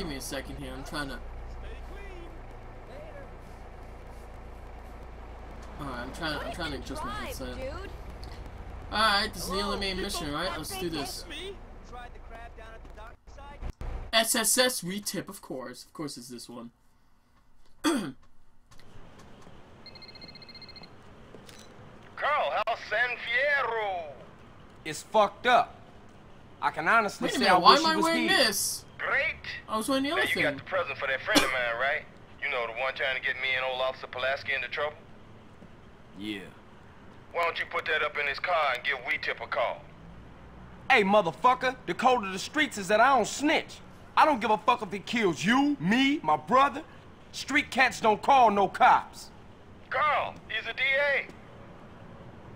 Give me a second here. I'm trying to... Alright, I'm trying to adjust my headset. Alright, this is the only main mission, right? Let's do this. SSS We Tip, of course. Of course it's this one. Carl, how's San Fierro? It's fucked up. I can honestly say I wish he was here. Great. I was wearing the other thing. You got the present for that friend of mine, right? You know, the one trying to get me and old Officer Pulaski into trouble? Yeah. Why don't you put that up in his car and give We Tip a call? Hey, motherfucker, the code of the streets is that I don't snitch. I don't give a fuck if it kills you, me, my brother. Street cats don't call no cops. Carl, he's a DA.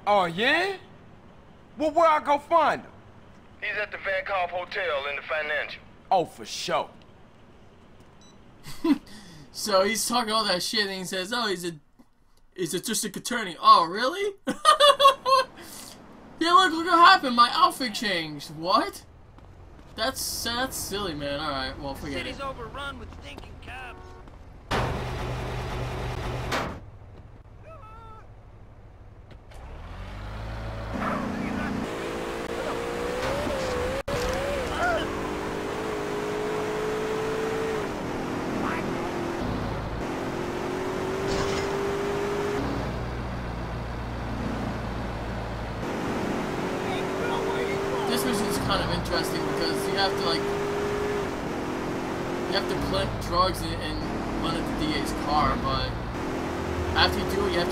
Oh, yeah? Well, where I go find him? He's at the Van Gogh Hotel in the financial. Oh, for sure. So he's talking all that shit and he says, oh, he's a district attorney. Oh, really? Yeah, look what happened. My outfit changed. What? That's silly, man. All right, well, forget it. The city's overrun with stinking cops. Kind of interesting because you have to plant drugs and run at the DA's car, but after you do it, you have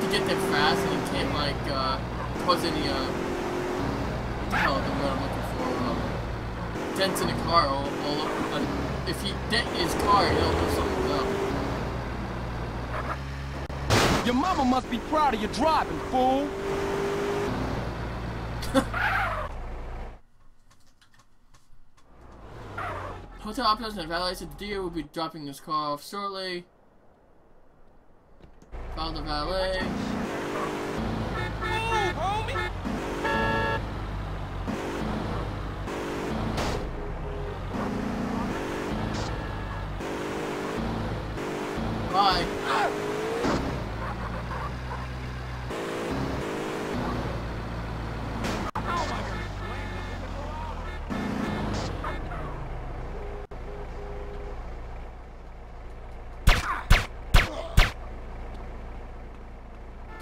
to get there fast, and you can't cause any dents in the car all over. If he dent his car, he'll do something up. Your mama must be proud of your driving, fool. Hotel operators and valets at the DA will be dropping this car off shortly. Follow the valet. Bye.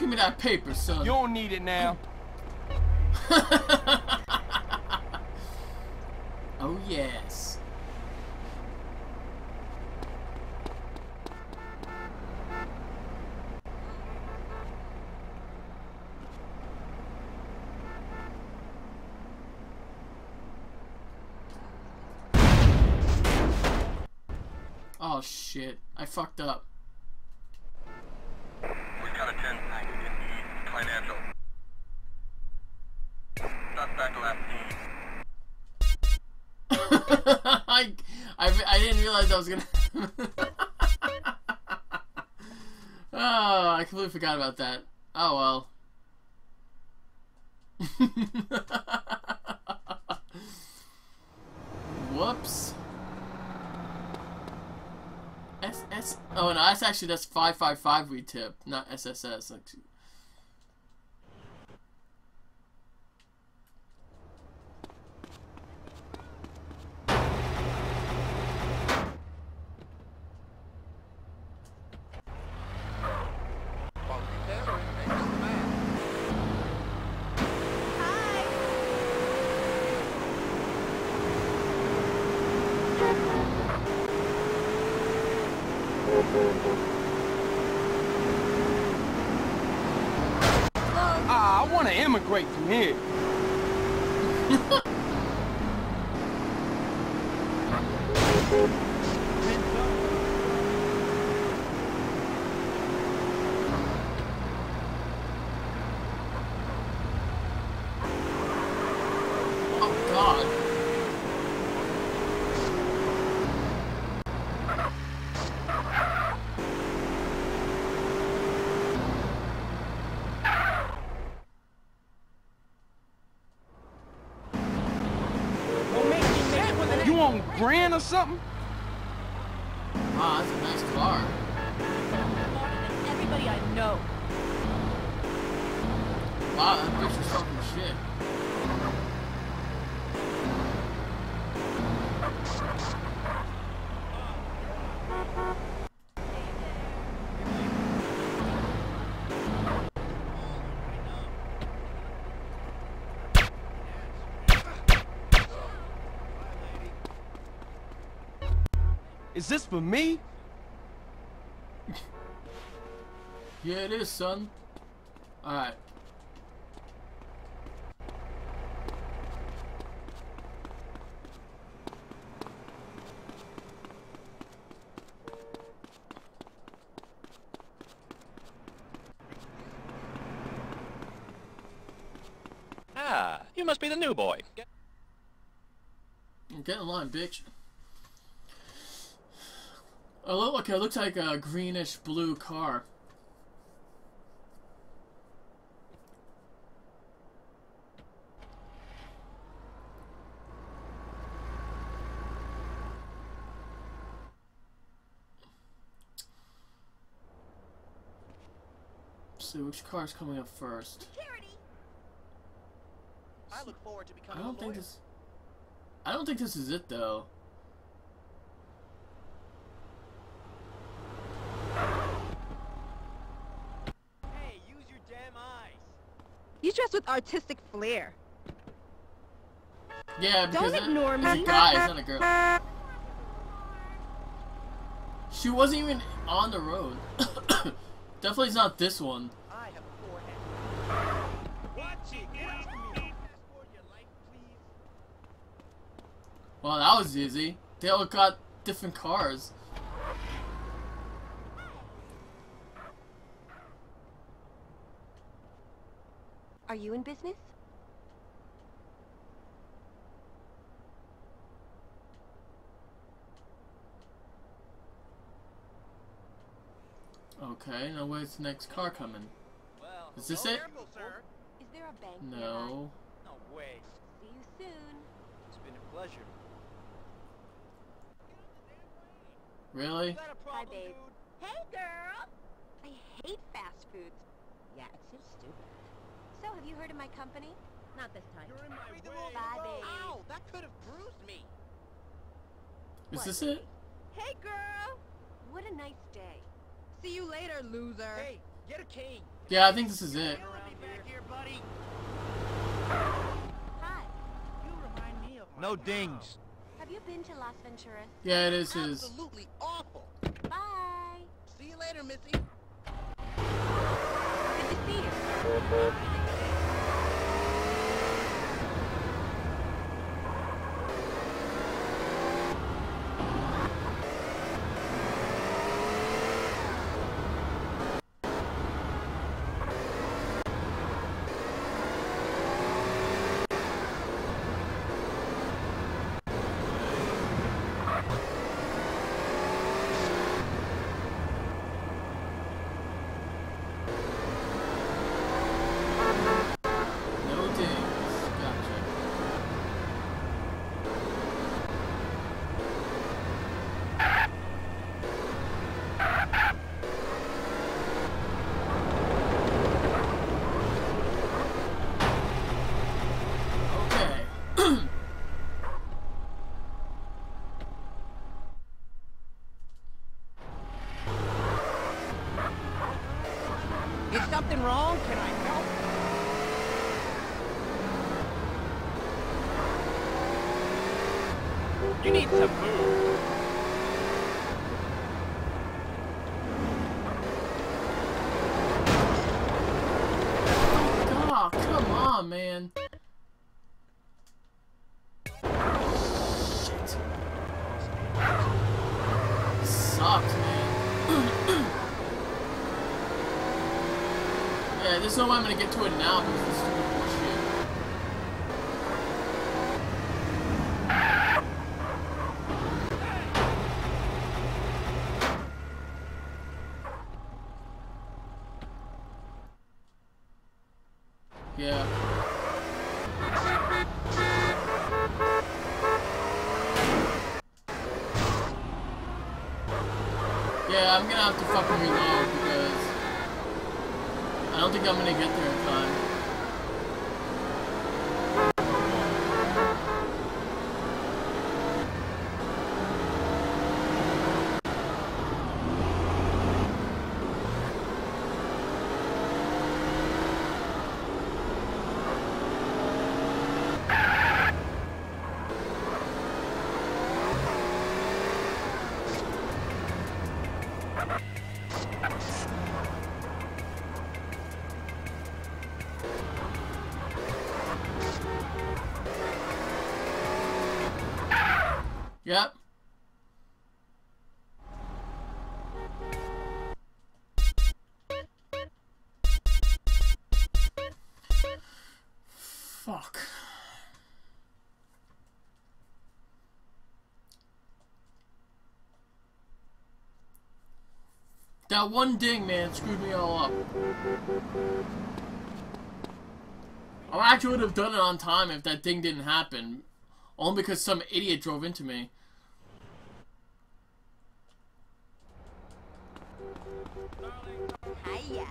Give me that paper, son. You don't need it now. Oh, yes. Oh, shit. I fucked up. I didn't realize I was gonna. Oh, I completely forgot about that. Oh well. Whoops. SS. Oh no, that's 555 We Tip, not SSS. Actually. I want to immigrate from here. Oh, God. Grand or something? Ah, that's a nice car. Everybody I know. Wow, that bitch is fucking shit. Is this for me? Yeah, it is, son. All right. Ah, you must be the new boy. Get in line, bitch. Okay, it looks like a greenish blue car. Let's see which car's coming up first. Security. I look forward to becoming I don't think this is it though. You dress with artistic flair. Yeah, because don't ignore me. It's a guy, it's not a girl. She wasn't even on the road. Definitely not this one. I have a forehead. Watch it, get off me. Well, that was easy. They all got different cars. Are you in business? Okay, now where's the next car coming? Well, is this it? Careful, sir. Is there a bank? No. No way. See you soon. It's been a pleasure. Really? Hi, babe. Hey, girl. I hate fast foods. Yeah, it's just stupid. So, have you heard of my company? Not this time. You're in my way. Bye, babe. Ow, that could have bruised me. Is this it? Hey, girl. What a nice day. See you later, loser. Hey, get a cane. Yeah, I think this is it. Hi. You remind me of my no dings. Have you been to Las Venturas? Yeah, it is his. Absolutely awful. Bye. See you later, Missy. Good to see you. Something wrong? Can I help? You need to move. Oh, come on, man. Shit. This sucks, man. Yeah, there's no way I'm gonna get to it now because this stupid bullshit. Yeah. Yeah, I'm gonna have to fucking reload because I don't think I'm gonna get there in time. Yep. Fuck. That one ding, man, screwed me all up. I actually would have done it on time if that ding didn't happen. Only because some idiot drove into me. Hiya.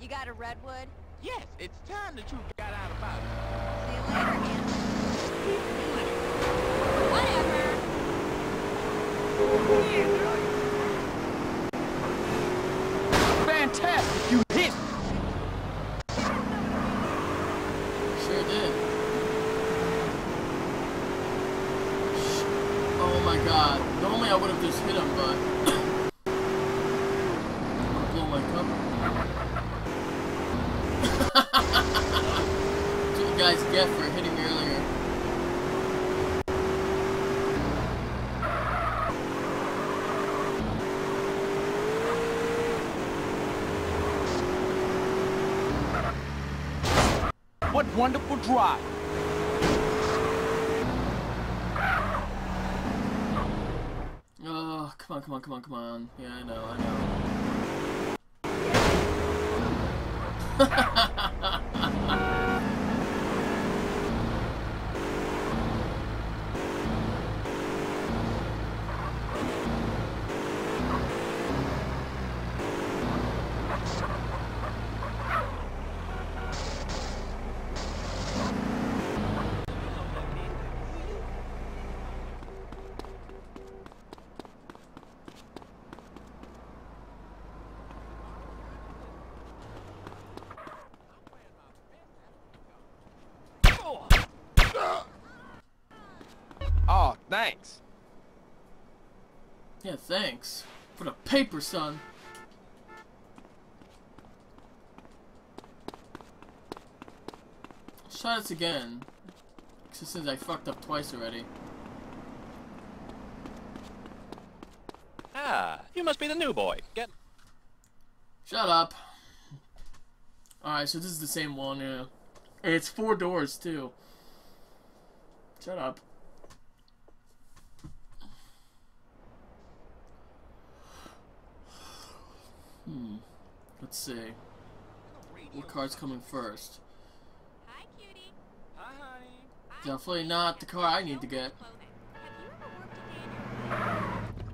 You got a redwood? Yes, it's time that you got out of it. See you later, man. Whatever. Fantastic, you hit. Sure did. Oh my god. Normally I would have just hit him, but... That's what you guys get for hitting me earlier. What wonderful drive! Oh, come on, come on, come on, come on. Yeah, I know, I know. Thanks. Yeah, thanks. For the paper, son. Let's try this again. Since I fucked up twice already. Ah, you must be the new boy. Get. Shut up. Alright, so this is the same one, yeah. And it's 4 doors, too. Shut up. Let's see. What car's coming first? Hi, cutie. Hi, honey. Definitely not the car I need to get.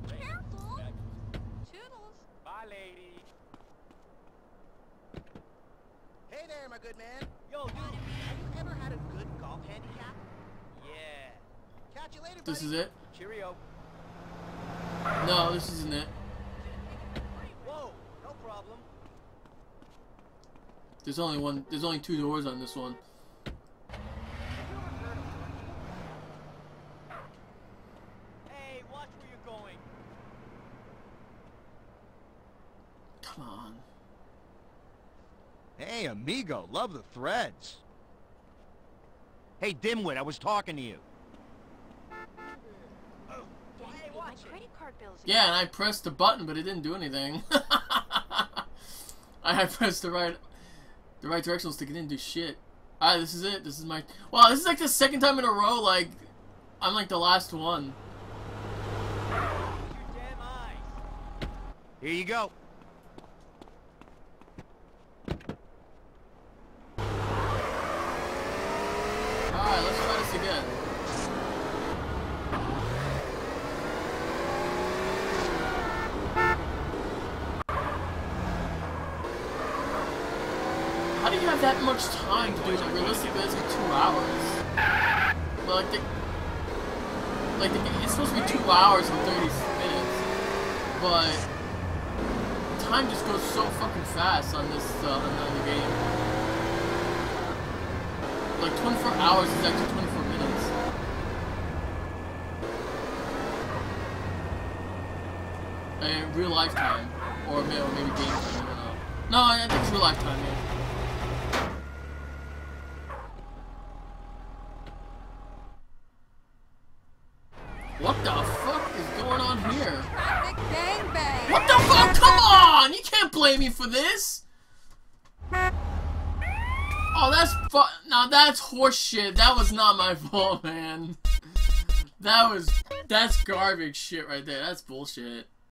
Careful. Toodles. Bye, lady. Hey there, my good man. Yo, dude. Have you ever had a good golf handicap? Yeah. Catch you later, buddy. This is it? Cheerio. No, this isn't it. There's only one. There's only 2 doors on this one. Hey, watch where you're going. Come on. Hey, amigo, love the threads. Hey, dimwit, I was talking to you. Hey, watch my credit card bills. Yeah, and I pressed the button, but it didn't do anything. I pressed the right directional stick, it didn't do shit. Alright, this is it. This is my... Wow, this is like the 2nd time in a row, like... I'm like the last one. Here you go. Alright, let's try this again. even have that much time to do that. Realistically, it's like 2 hours. But it's supposed to be 2 hours and 30 minutes. But time just goes so fucking fast on this on the game. Like 24 hours is actually 24 minutes. In real lifetime, or maybe game time. No, I think it's real lifetime, yeah. What the fuck is going on here? What the fuck? Come on! You can't blame me for this! Oh, that's fu- Now that's horseshit. That was not my fault, man. That's garbage shit right there. That's bullshit.